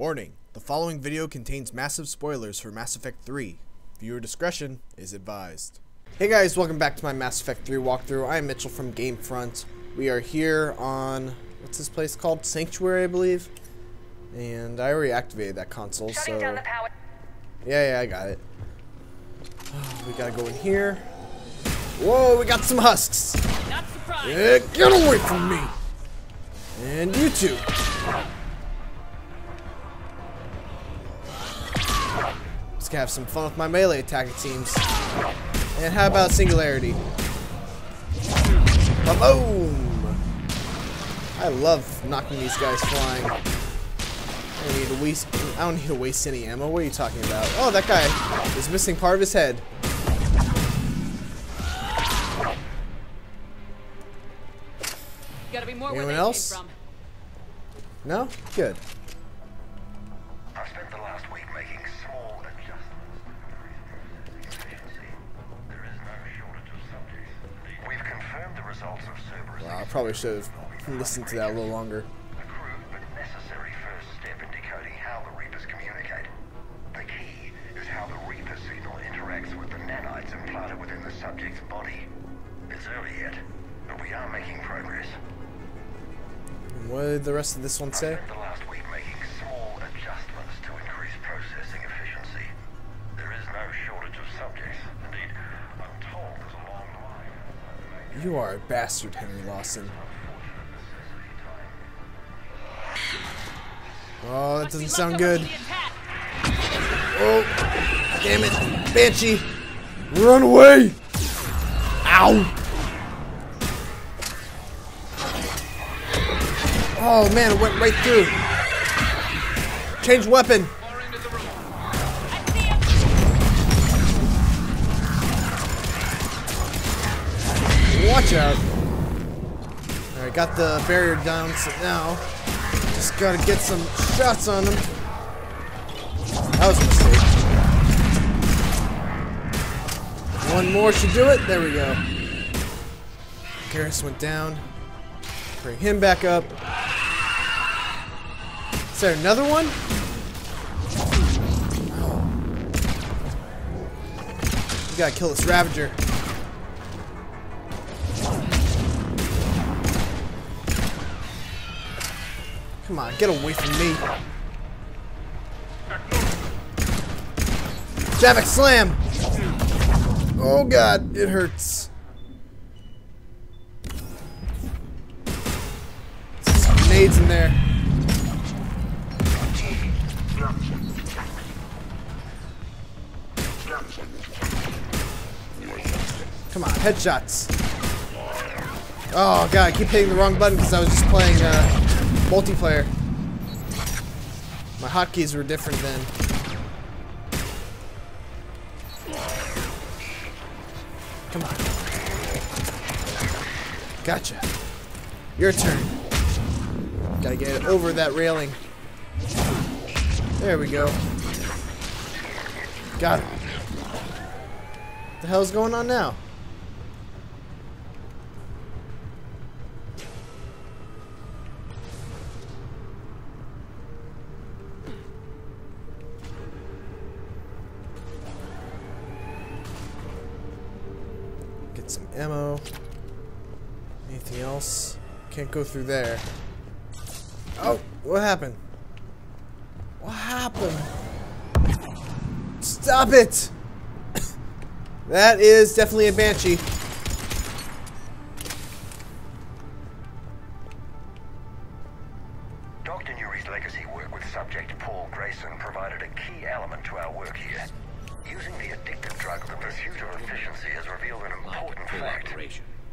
Warning, the following video contains massive spoilers for Mass Effect 3. Viewer discretion is advised. Hey guys, welcome back to my Mass Effect 3 walkthrough. I am Mitchell from Gamefront. We are here on, what's this place called? Sanctuary, I believe. And I already activated that console, so... Shutting down the power. Yeah, I got it. We gotta go in here. Whoa, we got some husks! Not surprised. Yeah, get away from me! And you too! Let's have some fun with my melee attack, it seems. And how about singularity? Ba-boom! I love knocking these guys flying. I don't need to waste any ammo. What are you talking about? Oh, that guy is missing part of his head. Anyone else? No? Good. I spent the last week making small adjustments. There is no shortage of subjects. We've confirmed the results of Cerberus. Wow, I probably should have listened to that a little longer. A crude but necessary first step in decoding how the Reapers communicate. The key is how the Reaper signal interacts with the nanites implanted within the subject's body. It's early yet, but we are making progress. What did the rest of this one say? I spent the last week making small adjustments to increase processing efficiency. There is no shortage of subjects. Indeed, I'm told there's a long line. You are a bastard, Henry Lawson. Oh, that doesn't sound good. Oh, damn it, Banshee! Run away! Ow! Oh man, it went right through. Change weapon. Watch out. Alright, got the barrier down, so now just gotta get some shots on him. That was a mistake. One more should do it. There we go. Garrus went down. Bring him back up. Is there another one? We gotta kill this Ravager. Come on, get away from me. Javik slam! Oh god, it hurts. Some grenades in there. Come on, headshots. Oh god, I keep hitting the wrong button because I was just playing multiplayer. My hotkeys were different then. Come on. Gotcha. Your turn. Gotta get it over that railing. There we go. Got him. What the hell's going on now? Get some ammo. Anything else? Can't go through there. Oh, what happened? What happened? Stop it! That is definitely a Banshee. Dr. Nuri's legacy work with subject Paul Grayson provided a key element to our work here. Using the addictive drug, the pursuit of efficiency has revealed an important fact.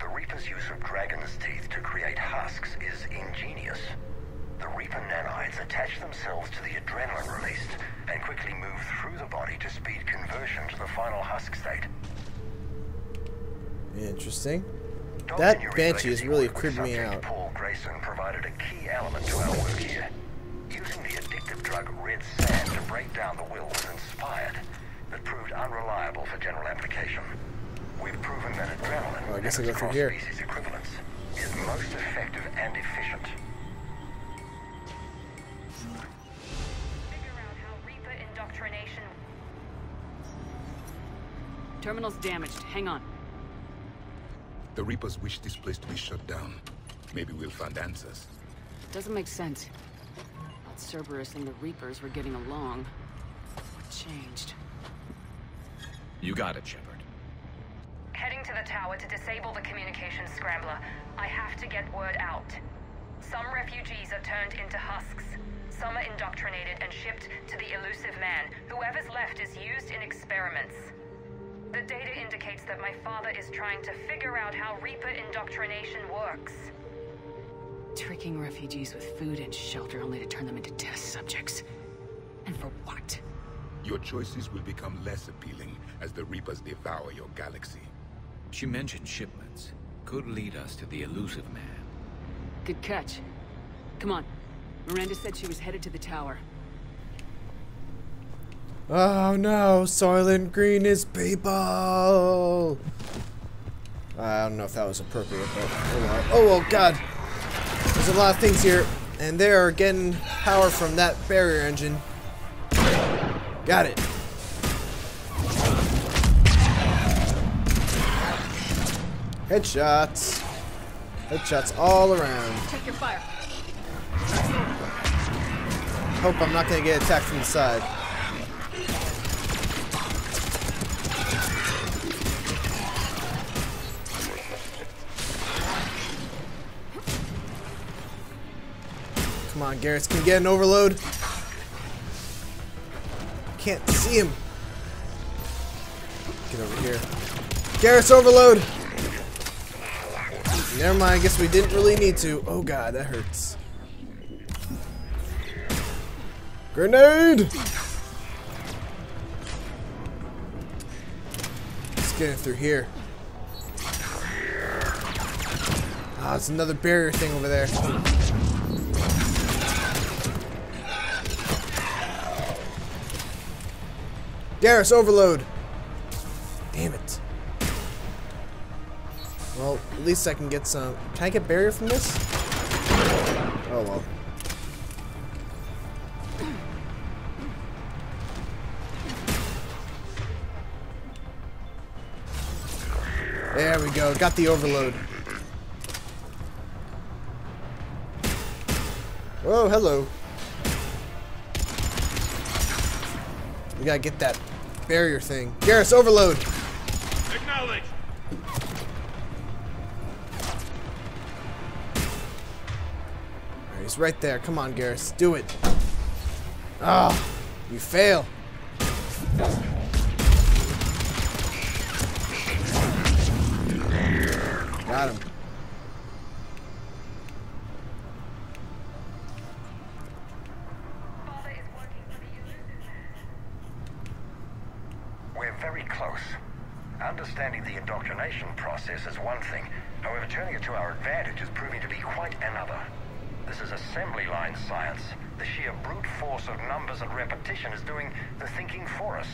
The Reaper's use of dragon's teeth to create husks is ingenious. The Reaper nanites attach themselves to the adrenaline released and quickly move through the body to speed conversion to the final husk state. Interesting. That Banshee is really creeping me out. Paul Grayson provided a key element to our work here. Using the addictive drug Red Sand to break down the will was inspired, but proved unreliable for general application. We've proven that adrenaline, well, I guess I go through here, species equivalence, is most effective and efficient. Terminal's damaged. Hang on. The Reapers wish this place to be shut down. Maybe we'll find answers. Doesn't make sense. Not Cerberus and the Reapers were getting along. What changed? You got it, Shepard. Heading to the tower to disable the communications scrambler. I have to get word out. Some refugees are turned into husks. Some are indoctrinated and shipped to the elusive man. Whoever's left is used in experiments. The data indicates that my father is trying to figure out how Reaper indoctrination works. Tricking refugees with food and shelter only to turn them into test subjects. And for what? Your choices will become less appealing as the Reapers devour your galaxy. She mentioned shipments. Could lead us to the elusive man. Good catch. Come on. Miranda said she was headed to the tower. Oh no, Soylent Green is people! I don't know if that was appropriate, but oh well, god! There's a lot of things here, and they are getting power from that barrier engine. Got it! Headshots! Headshots all around. Take your fire. Hope I'm not gonna get attacked from the side. Come on, Garrus, can you get an overload? Can't see him. Get over here. Garrus, overload! Never mind, I guess we didn't really need to. Oh god, that hurts. Grenade! Let's get it through here. Ah, it's another barrier thing over there. Garrus, overload! Damn it. Well, at least I can get some. Can I get barrier from this? Oh well. There we go, got the overload. Oh, hello. We gotta get that barrier thing. Garrus, overload! Acknowledge! Alright, he's right there. Come on, Garrus. Do it. Ah, you fail. Got him. We're very close. Understanding the indoctrination process is one thing. However, turning it to our advantage is proving to be quite another. This is assembly line science. The sheer brute force of numbers and repetition is doing the thinking for us.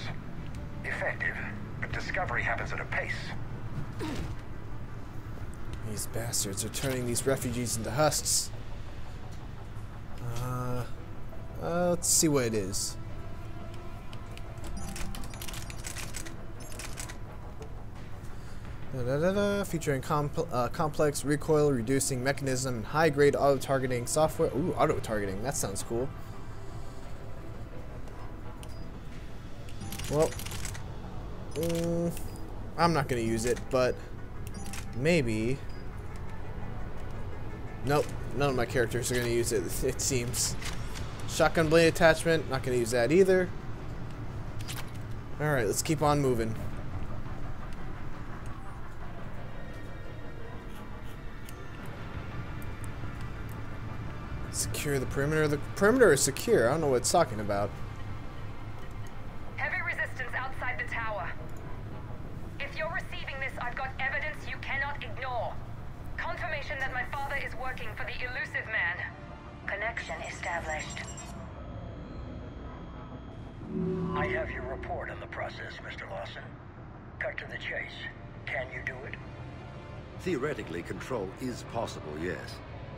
Effective, but discovery happens at a pace. These bastards are turning these refugees into husks. Let's see what it is. Featuring complex recoil reducing mechanism and high-grade auto-targeting software. Ooh, auto-targeting. That sounds cool. Well, I'm not going to use it, but maybe. Nope, none of my characters are going to use it, it seems. Shotgun blade attachment, not going to use that either. Alright, let's keep on moving. Secure the perimeter. The perimeter is secure. I don't know what it's talking about. Heavy resistance outside the tower. If you're receiving this, I've got evidence you cannot ignore. Confirmation that my father is working for the elusive man. Connection established. I have your report on the process, Mr. Lawson. Cut to the chase. Can you do it? Theoretically, control is possible, yes.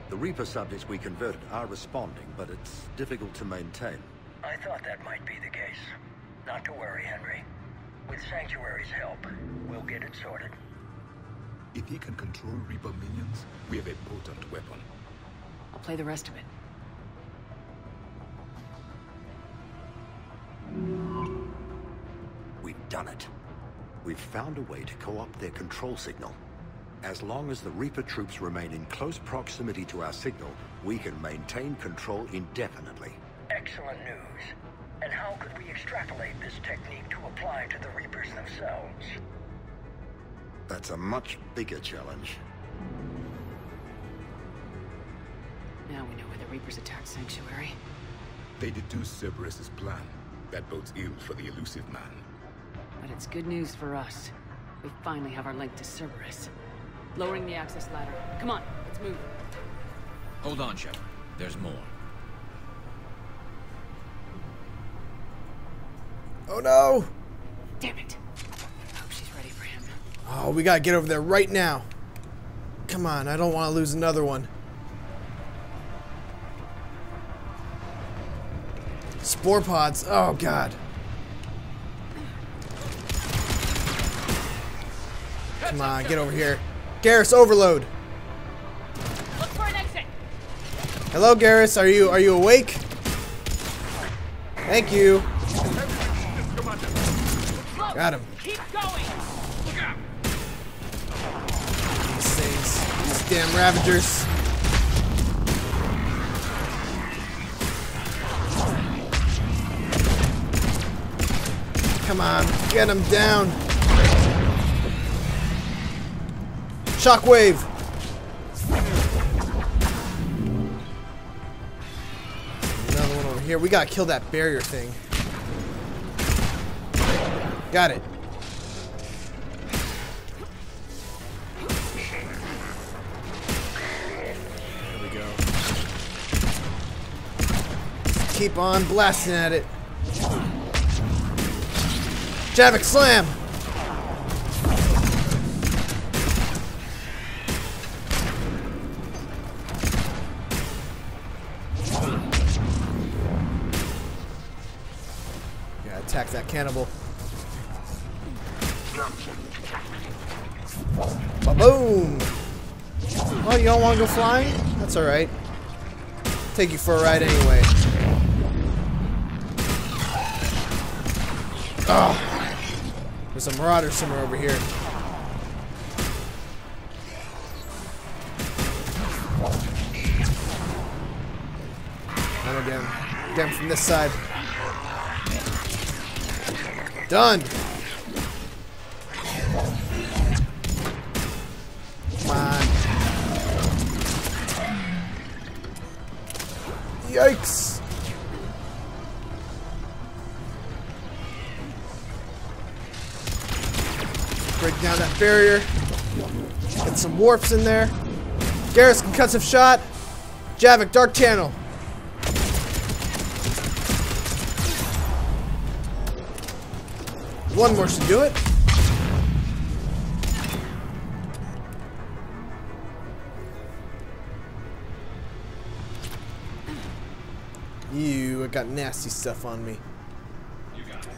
The Reaper subjects we converted are responding, but it's difficult to maintain. I thought that might be the case. Not to worry, Henry. With Sanctuary's help, we'll get it sorted. If he can control Reaper minions, we have a potent weapon. I'll play the rest of it. We've done it. We've found a way to co-opt their control signal. As long as the Reaper troops remain in close proximity to our signal, we can maintain control indefinitely. Excellent news. And how could we extrapolate this technique to apply to the Reapers themselves? That's a much bigger challenge. Now we know where the Reapers attacked Sanctuary. They deduced Cerberus's plan. That bodes ill for the elusive man. But it's good news for us. We finally have our link to Cerberus. Lowering the access ladder. Come on, let's move. Hold on, Shepard. There's more. Oh no! Damn it. I hope she's ready for him. Oh, we gotta get over there right now. Come on, I don't want to lose another one. Spore pods. Oh god. Come on, get over here. Garrus, overload. Look for an exit. Hello, Garrus. Are you awake? Thank you. Got him. Keep going. Look out. These damn Ravagers. Come on, get him down. Shockwave. Another one over here. We gotta kill that barrier thing. Got it. There we go. Just keep on blasting at it. Javik slam. Yeah, attack that cannibal. Ba-boom! Oh, you don't want to go flying? That's alright. Take you for a ride anyway. Oh, there's a marauder somewhere over here. I'm down. Down from this side. Done! Yikes! Break down that barrier. Get some warps in there. Garrus, concussive shot. Javik, dark channel. One more should do it. You got nasty stuff on me. You got it.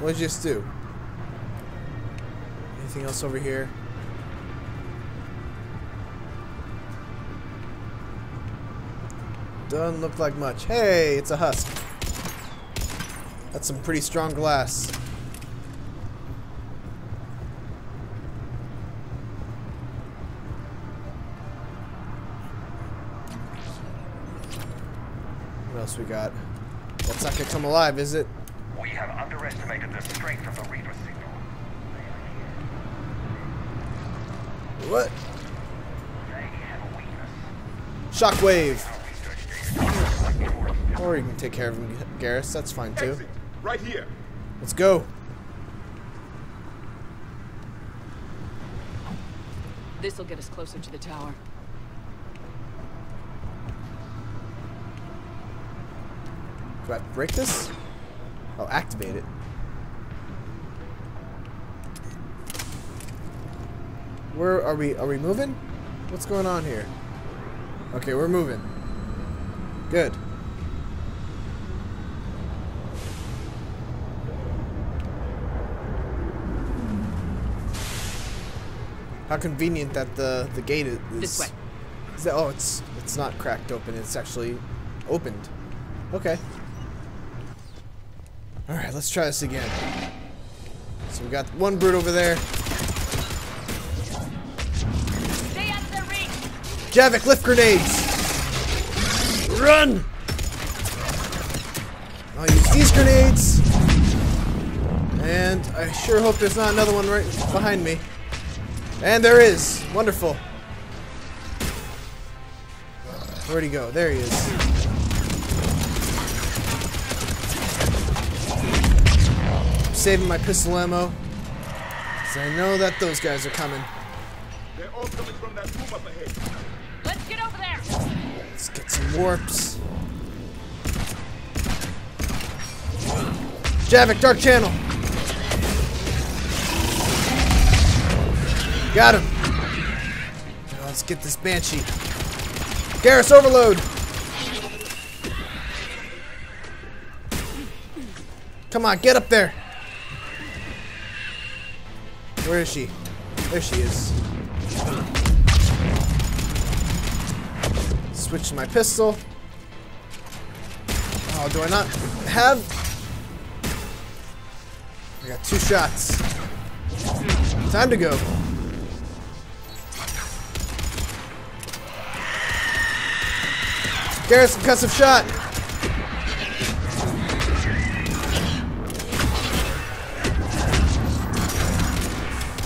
What did you just do? Anything else over here? Doesn't look like much. Hey, it's a husk. That's some pretty strong glass. We got. That's not gonna come alive, is it? We have underestimated the strength of the Reaper signal. What? They have a weakness. Shockwave. Or you can take care of him, Garrus. That's fine too. Exit. Right here. Let's go. This will get us closer to the tower. Do I have to break this? Oh, activate it. Where are we? Are we moving? What's going on here? Okay, we're moving. Good. How convenient that the gate is. This way. Is that, oh, it's not cracked open. It's actually opened. Okay. All right, let's try this again. So we got one brute over there. Stay out of the ring. Javik, lift grenades. Run. I'll use these grenades. And I sure hope there's not another one right behind me. And there is. Wonderful. Where'd he go? There he is. I'm saving my pistol ammo. Because I know that those guys are coming. They're all coming from that room up ahead. Let's get over there. Let's get some warps. Javik, dark channel. Got him. Now let's get this Banshee. Garrus, overload. Come on, get up there. Where is she? There she is. Switch to my pistol. Oh, do I not have? I got two shots. Time to go. Garrus, concussive shot.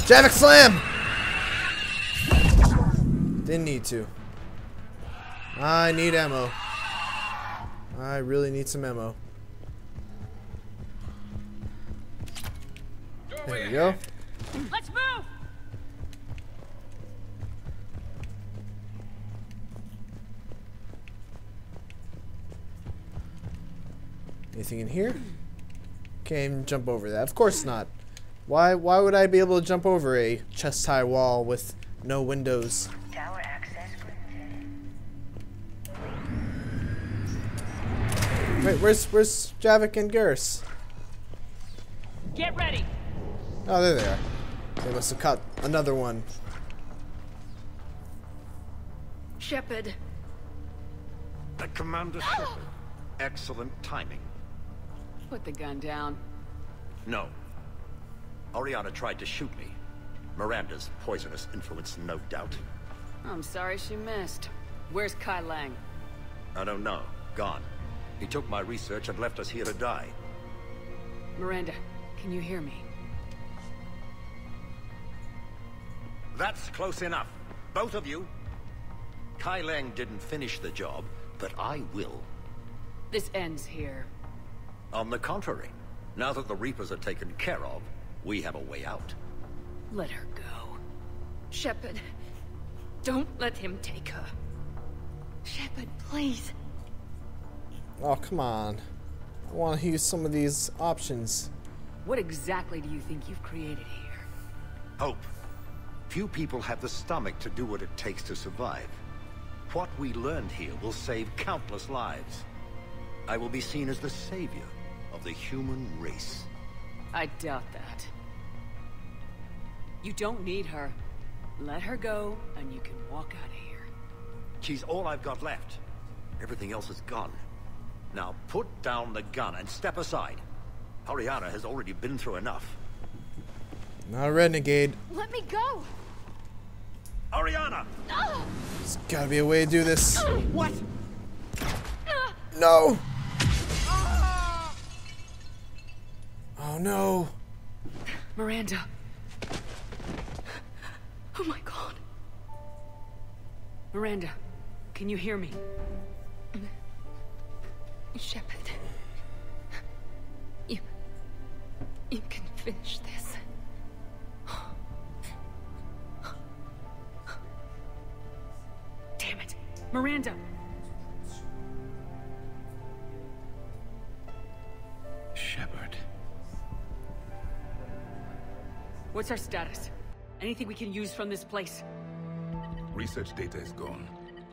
Javik, slam. Didn't need to. I need ammo. I really need some ammo. There we go. Let's move. Anything in here? Can't even jump over that. Of course not. Why would I be able to jump over a chest-high wall with no windows? Tower access granted. Wait, where's Javik and Garrus? Get ready. Oh, there they are. They must have caught another one. Shepard. Commander Shepard. Excellent timing. Put the gun down. No. Oriana tried to shoot me. Miranda's poisonous influence, no doubt. I'm sorry she missed. Where's Kai Leng? I don't know. Gone. He took my research and left us here to die. Miranda, can you hear me? That's close enough. Both of you. Kai Leng didn't finish the job, but I will. This ends here. On the contrary, now that the Reapers are taken care of, we have a way out. Let her go. Shepard, don't let him take her. Shepard, please. Oh, come on. I want to use some of these options. What exactly do you think you've created here? Hope. Few people have the stomach to do what it takes to survive. What we learned here will save countless lives. I will be seen as the savior of the human race. I doubt that. You don't need her. Let her go, and you can walk out of here. She's all I've got left. Everything else is gone. Now put down the gun and step aside. Oriana has already been through enough. Not a renegade. Let me go! Oriana! No! There's gotta be a way to do this. What? No! Oh no! Miranda! Oh my god! Miranda, can you hear me? Shepard, you can finish this. Damn it, Miranda! Shepard. What's our status? Anything we can use from this place? Research data is gone,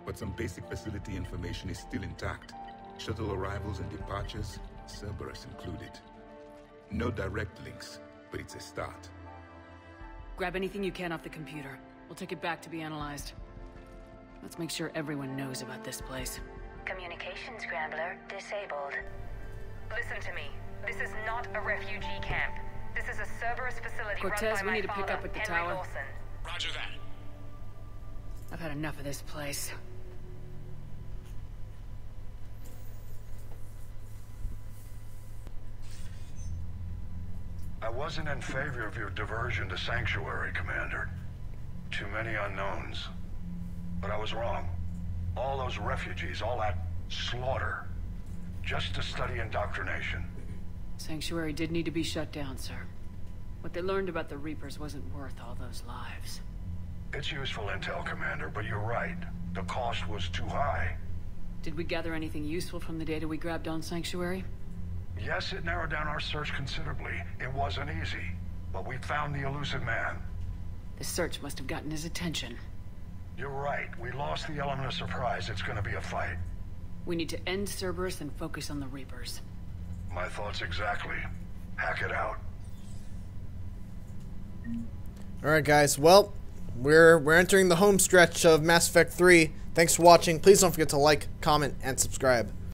but some basic facility information is still intact. Shuttle arrivals and departures, Cerberus included. No direct links, but it's a start. Grab anything you can off the computer. We'll take it back to be analyzed. Let's make sure everyone knows about this place. Communications scrambler disabled. Listen to me. This is not a refugee camp. This is a Cerberus facility. Cortez, we need to pick up at the tower. Lawson. Roger that. I've had enough of this place. I wasn't in favor of your diversion to Sanctuary, Commander. Too many unknowns. But I was wrong. All those refugees, all that slaughter, just to study indoctrination. Sanctuary did need to be shut down, sir. What they learned about the Reapers wasn't worth all those lives. It's useful intel, Commander, but you're right. The cost was too high. Did we gather anything useful from the data we grabbed on Sanctuary? Yes, it narrowed down our search considerably. It wasn't easy, but we found the elusive man. The search must have gotten his attention. You're right. We lost the element of surprise. It's gonna be a fight. We need to end Cerberus and focus on the Reapers. My thoughts exactly. Hack it out. Alright guys, well, we're entering the home stretch of Mass Effect 3. Thanks for watching. Please don't forget to like, comment, and subscribe.